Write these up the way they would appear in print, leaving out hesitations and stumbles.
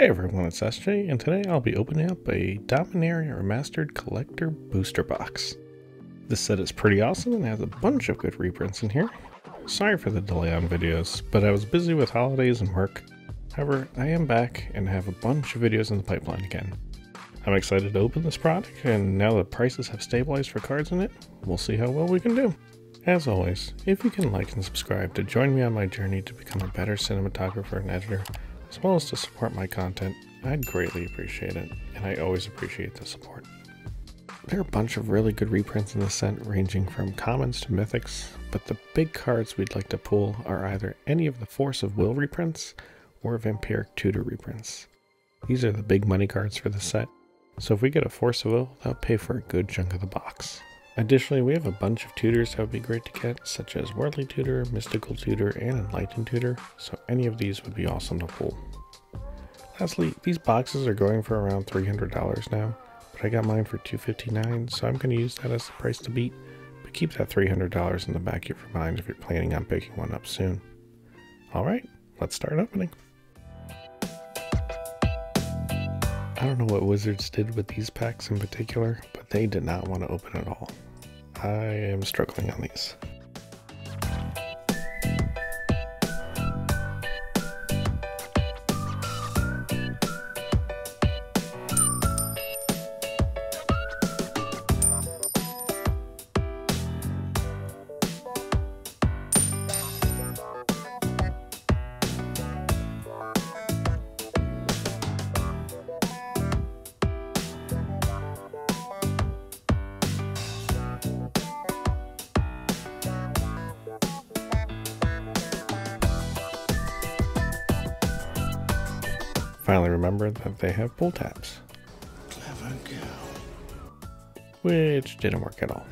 Hey everyone, it's SJ, and today I'll be opening up a Dominaria Remastered Collector Booster Box. This set is pretty awesome and has a bunch of good reprints in here. Sorry for the delay on videos, but I was busy with holidays and work. However, I am back and have a bunch of videos in the pipeline again. I'm excited to open this product, and now that prices have stabilized for cards in it, we'll see how well we can do. As always, if you can like and subscribe to join me on my journey to become a better cinematographer and editor, as well as to support my content, I'd greatly appreciate it, and I always appreciate the support. There are a bunch of really good reprints in this set, ranging from commons to mythics, but the big cards we'd like to pull are either any of the Force of Will reprints or Vampiric Tutor reprints. These are the big money cards for the set, so if we get a Force of Will, that'll pay for a good chunk of the box. Additionally, we have a bunch of tutors that would be great to get, such as Worldly Tutor, Mystical Tutor, and Enlightened Tutor, so any of these would be awesome to pull. Lastly, these boxes are going for around $300 now, but I got mine for $259, so I'm going to use that as the price to beat, but keep that $300 in the back of your mind if you're planning on picking one up soon. Alright, let's start opening. I don't know what Wizards did with these packs in particular, but they did not want to open at all. I am struggling on these. Finally remembered that they have pull tabs. Clever girl. Which didn't work at all.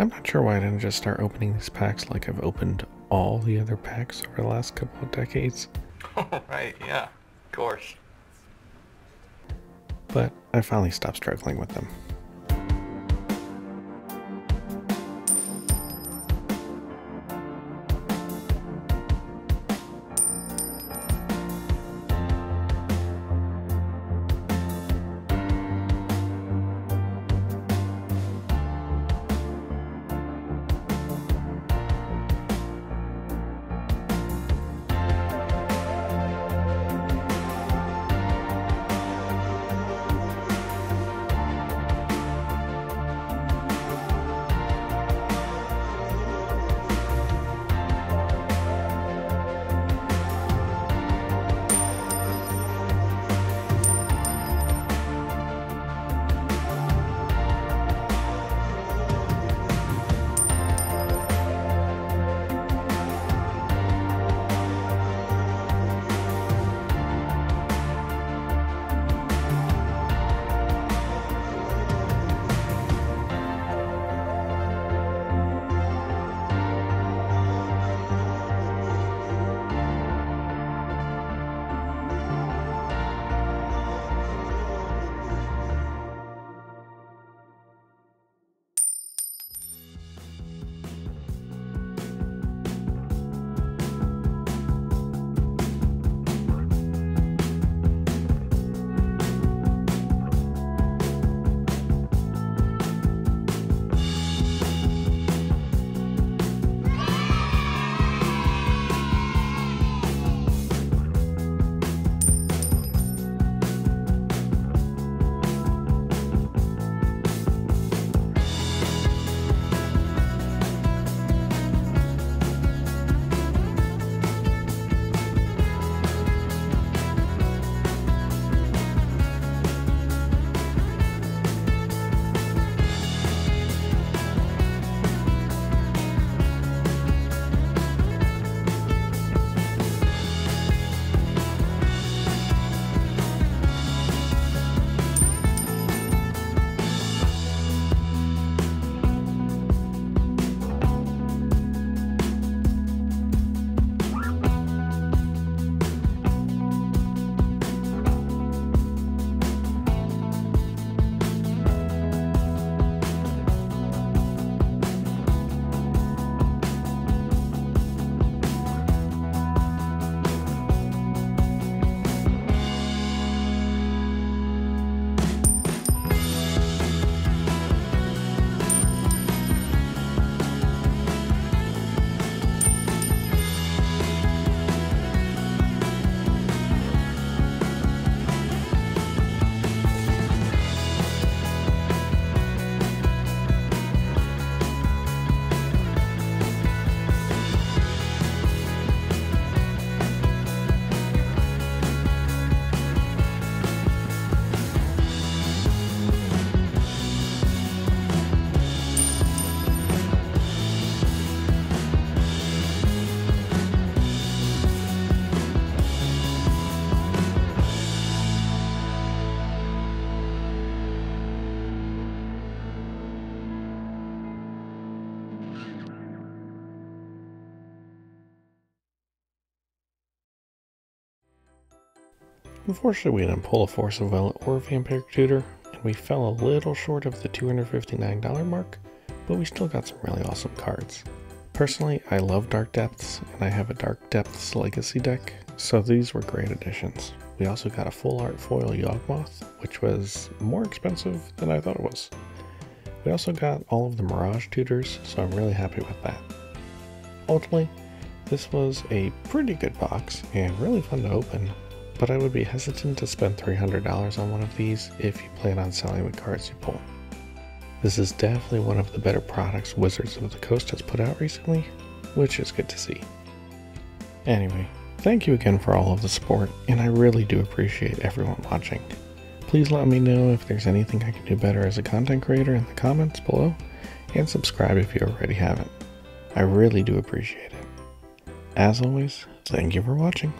I'm not sure why I didn't just start opening these packs like I've opened all the other packs over the last couple of decades. Oh, right, yeah, of course. But I finally stopped struggling with them. Unfortunately, we didn't pull a Force of Will or Vampiric Tutor, and we fell a little short of the $259 mark, but we still got some really awesome cards. Personally, I love Dark Depths, and I have a Dark Depths Legacy deck, so these were great additions. We also got a full art foil Yawgmoth, which was more expensive than I thought it was. We also got all of the Mirage tutors, so I'm really happy with that. Ultimately, this was a pretty good box and really fun to open, but I would be hesitant to spend $300 on one of these if you plan on selling the cards you pull. This is definitely one of the better products Wizards of the Coast has put out recently, which is good to see. Anyway, thank you again for all of the support, and I really do appreciate everyone watching. Please let me know if there's anything I can do better as a content creator in the comments below, and subscribe if you already haven't. I really do appreciate it. As always, thank you for watching.